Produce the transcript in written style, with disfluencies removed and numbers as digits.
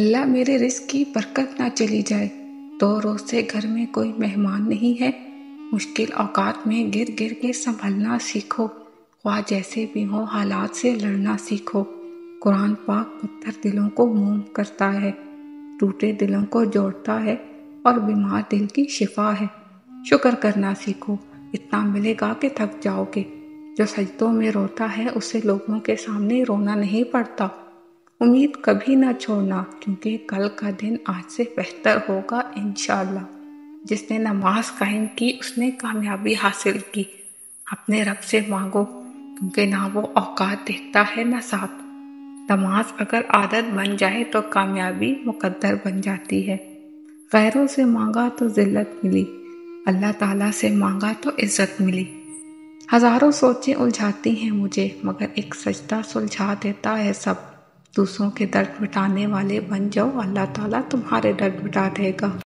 अल्लाह मेरे रिस्क की बरकत ना चली जाए। 2 रोज़ से घर में कोई मेहमान नहीं है। मुश्किल औकात में गिर गिर के संभलना सीखो, ख्वाह जैसे भी हो हालात से लड़ना सीखो। कुरान पाक पत्थर दिलों को मोम करता है, टूटे दिलों को जोड़ता है और बीमार दिल की शिफा है। शुक्र करना सीखो, इतना मिलेगा कि थक जाओगे। जो सजदों में रोता है उसे लोगों के सामने रोना नहीं पड़ता। उम्मीद कभी ना छोड़ना, क्योंकि कल का दिन आज से बेहतर होगा इंशाअल्लाह। जिसने नमाज कायम की उसने कामयाबी हासिल की। अपने रब से मांगो, क्योंकि ना वो औकात देखता है ना साथ। नमाज अगर आदत बन जाए तो कामयाबी मुकद्दर बन जाती है। गैरों से मांगा तो ज़िल्लत मिली, अल्लाह ताला से मांगा तो इज़्ज़त मिली। हज़ारों सोचें उलझाती हैं मुझे, मगर एक सजदा सुलझा देता है सब। दूसरों के दर्द मिटाने वाले बन जाओ, अल्लाह ताला तुम्हारे दर्द मिटा देगा।